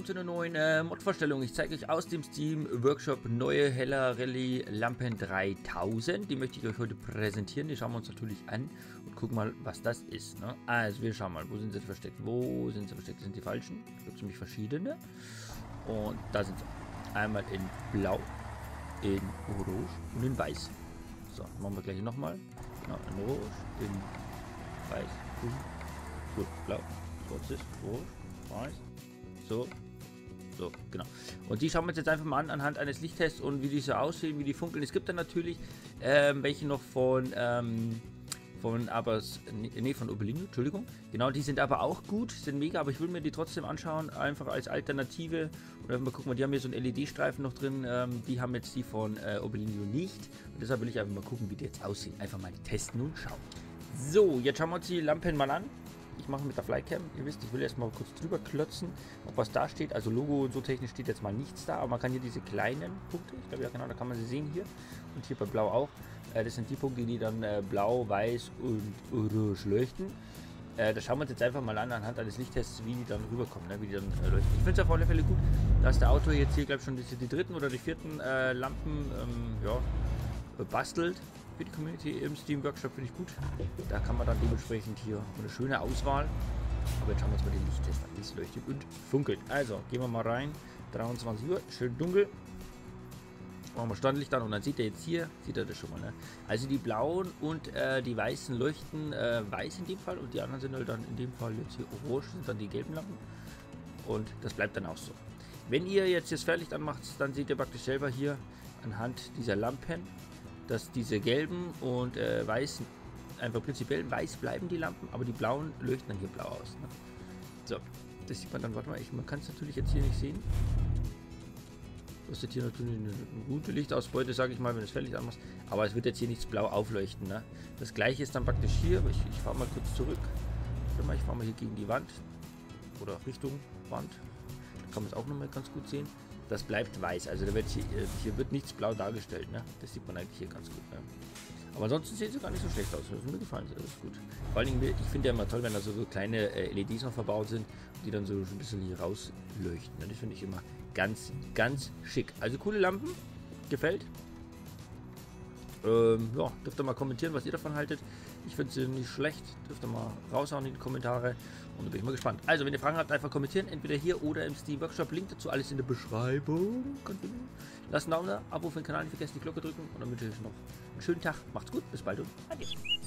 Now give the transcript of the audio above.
willkommen zu einer neuen Mod-Vorstellung. Ich zeige euch aus dem Steam Workshop neue Hella Rally Lampen 3000. Die möchte ich euch heute präsentieren. Die schauen wir uns natürlich an und gucken mal, was das ist. Ne? Also wir schauen mal, wo sind sie versteckt? Wo sind sie versteckt? Sind die falschen? Es gibt nämlich verschiedene. Und da sind sie. Einmal in Blau, in Orange und in Weiß. So, machen wir gleich nochmal. Genau, in Orange, in Weiß. Gut, Blau, Rot ist Orange. So, genau. Und die schauen wir uns jetzt einfach mal an, anhand eines Lichttests und wie die so aussehen, wie die funkeln. Es gibt dann natürlich welche noch von Obelino, Entschuldigung. Genau, die sind aber auch gut, sind mega, aber ich will mir die trotzdem anschauen, einfach als Alternative. Oder mal gucken, die haben hier so einen LED-Streifen noch drin, die haben jetzt die von Obelino nicht. Und deshalb will ich einfach mal gucken, wie die jetzt aussehen. Einfach mal die testen und schauen. So, jetzt schauen wir uns die Lampen mal an. Ich mache mit der Flycam, ihr wisst, ich will erstmal kurz drüber klotzen, ob was da steht. Also Logo und so technisch steht jetzt mal nichts da, aber man kann hier diese kleinen Punkte, ich glaube ja genau, da kann man sie sehen hier und hier bei Blau auch. Das sind die Punkte, die dann Blau, Weiß und Orange leuchten. Das schauen wir uns jetzt einfach mal an, anhand eines Lichttests, wie die dann rüberkommen, ne? Wie die dann leuchten. Ich finde es auf alle Fälle gut, dass der Autor jetzt hier, glaube ich, schon die dritten oder die vierten Lampen bastelt. Für die Community im Steam Workshop finde ich gut. Da kann man dann dementsprechend hier eine schöne Auswahl. Aber jetzt schauen wir uns mal den Lichttest an. Es leuchtet und funkelt. Also gehen wir mal rein. 23 Uhr, schön dunkel. Machen wir Standlicht an und dann sieht er jetzt hier, sieht er das schon mal. Ne? Also die blauen und die weißen leuchten weiß in dem Fall und die anderen sind dann in dem Fall jetzt hier orange, sind dann die gelben Lampen. Und das bleibt dann auch so. Wenn ihr jetzt das Fernlicht anmacht, dann seht ihr praktisch selber hier anhand dieser Lampen, dass diese gelben und weißen einfach prinzipiell weiß bleiben, die Lampen, aber die blauen leuchten dann hier blau aus. Ne? So, das sieht man dann, warte mal, man kann es natürlich jetzt hier nicht sehen. Das ist hier natürlich eine gute Lichtausbeute, sage ich mal, wenn es Fernlicht anmachst, aber es wird jetzt hier nichts blau aufleuchten. Ne? Das gleiche ist dann praktisch hier, aber ich fahre mal kurz zurück. Ich fahre mal hier gegen die Wand oder Richtung Wand, da kann man es auch nochmal ganz gut sehen. Das bleibt weiß, also da wird hier wird nichts blau dargestellt, ne? Das sieht man eigentlich hier ganz gut. Ne? Aber ansonsten sehen sie gar nicht so schlecht aus, das mir gefallen, das ist gut. Vor allen Dingen, ich finde ja immer toll, wenn da so kleine LEDs noch verbaut sind, die dann so ein bisschen hier rausleuchten. Ne? Das finde ich immer ganz, ganz schick. Also coole Lampen, gefällt. Ja, dürft ihr mal kommentieren, was ihr davon haltet. Ich finde sie nicht schlecht. Dürft ihr mal raushauen in die Kommentare. Und da bin ich mal gespannt. Also, wenn ihr Fragen habt, einfach kommentieren. Entweder hier oder im Steam Workshop. Link dazu alles in der Beschreibung. Lasst einen Daumen da, Abo für den Kanal, nicht vergessen die Glocke drücken. Und dann wünsche ich euch noch einen schönen Tag. Macht's gut, bis bald und adieu.